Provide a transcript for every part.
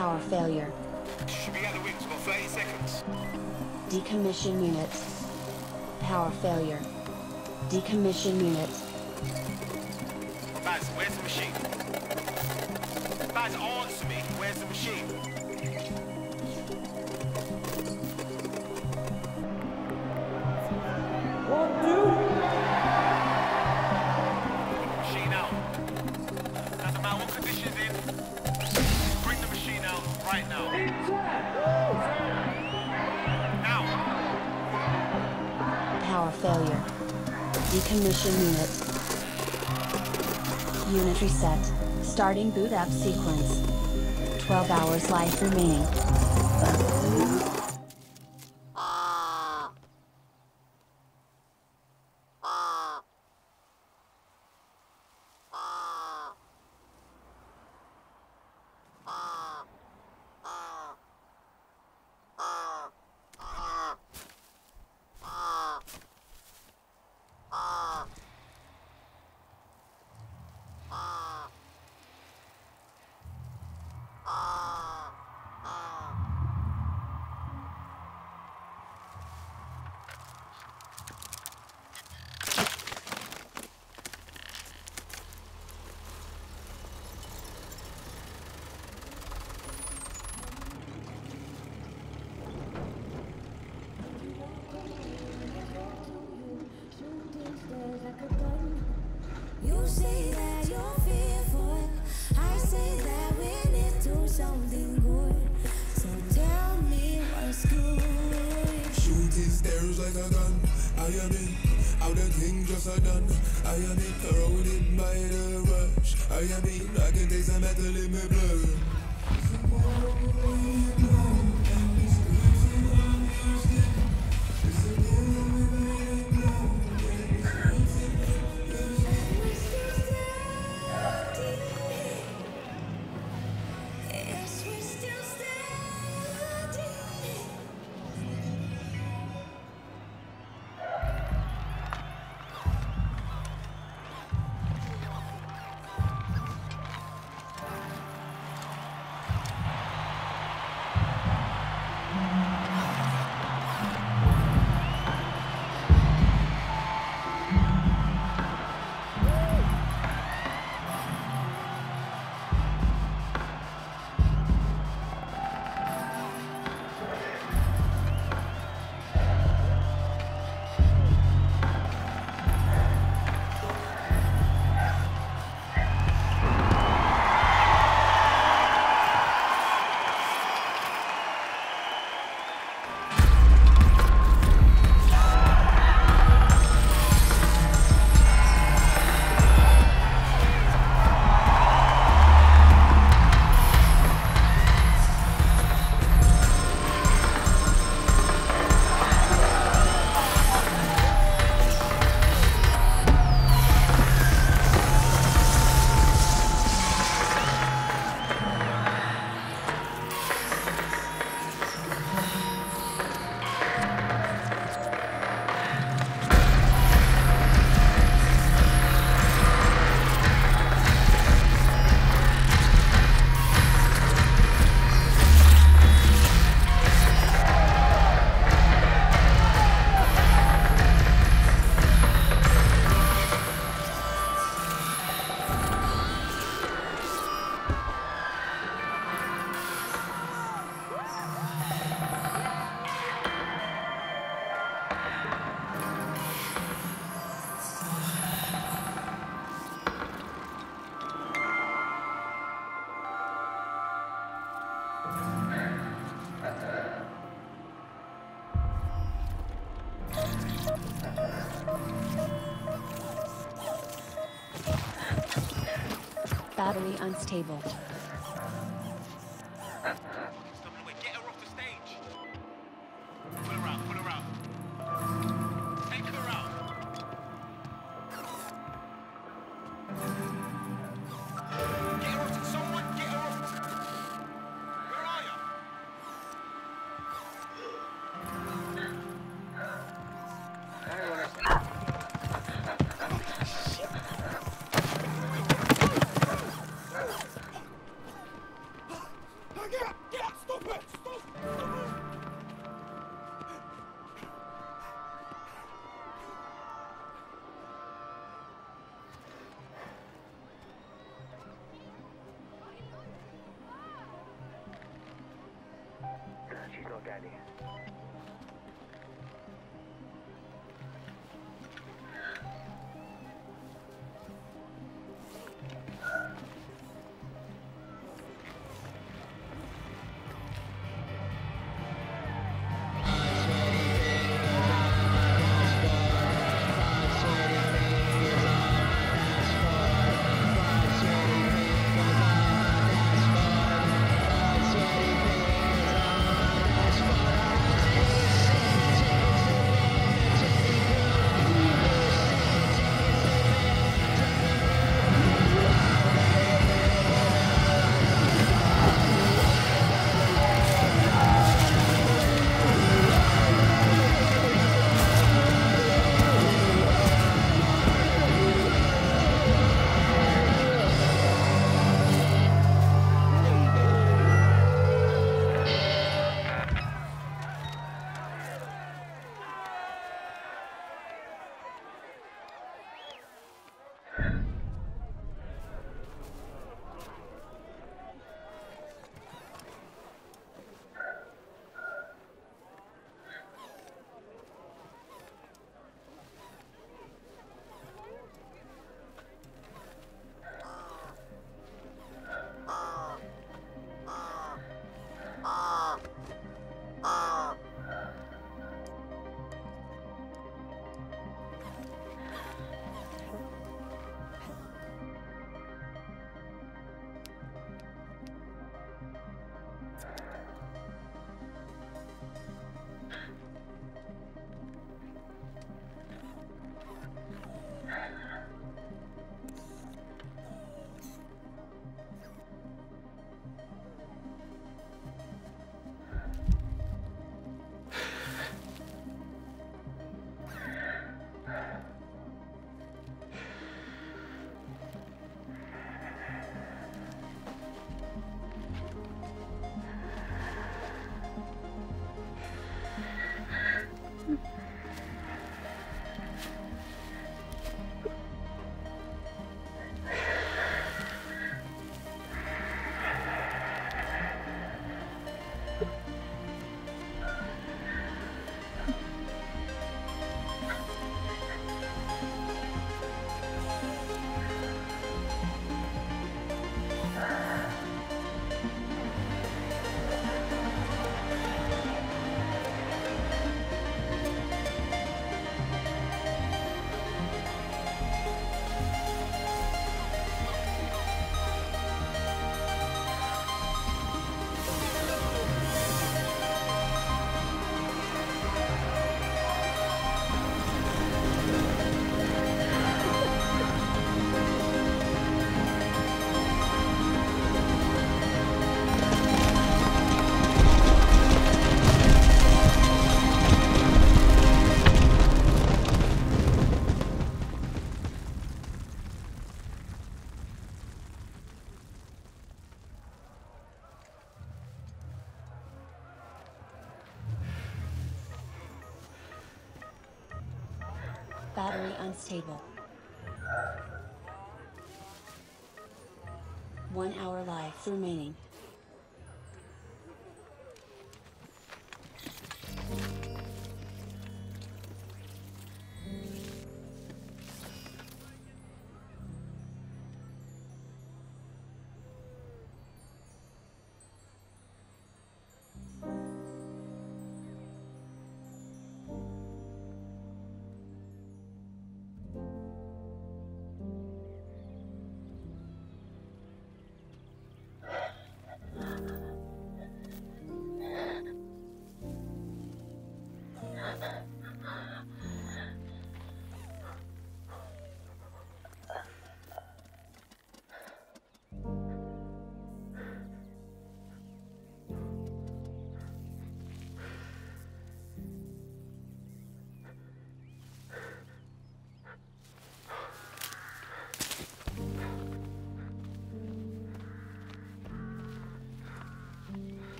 power failure. Should be out of wings for 30 seconds. Decommission units. Power failure. Decommission units. Baz, where's the machine? Baz, answer me. Where's the machine? Failure. Decommission unit. Unit reset. Starting boot up sequence. 12 hours life remaining. Battery unstable. Get her off the stage. Pull her out, pull her out. Take her out. Get her off, someone get her off. Where are you? Understanding. Battery unstable. 1 hour life remaining.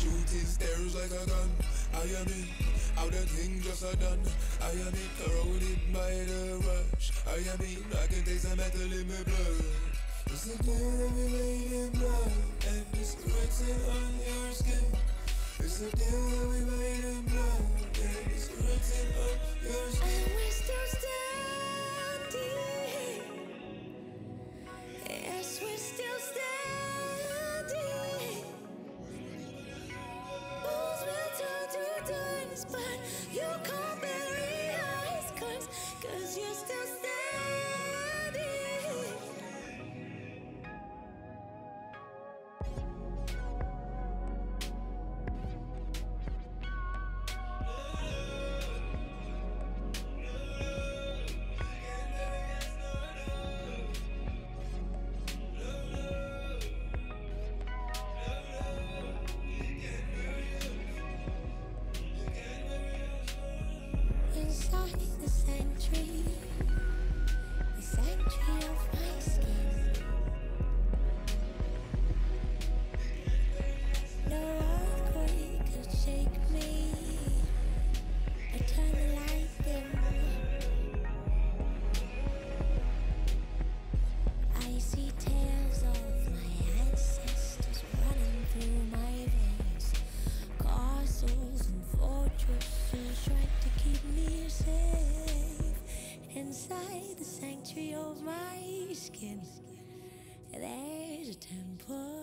Shooting stairs like a gun, I am it, how the thing just a done. I am it, corroded by the rush. I am it, I can taste the metal in my blood. It's the blood of your lady blood, and it's corrected on your skin. It's the deal that we made in blood, and it's corrected on your skin. And we still standing. Yes, we still standing. Inside the sanctuary of my skin, there's a temple.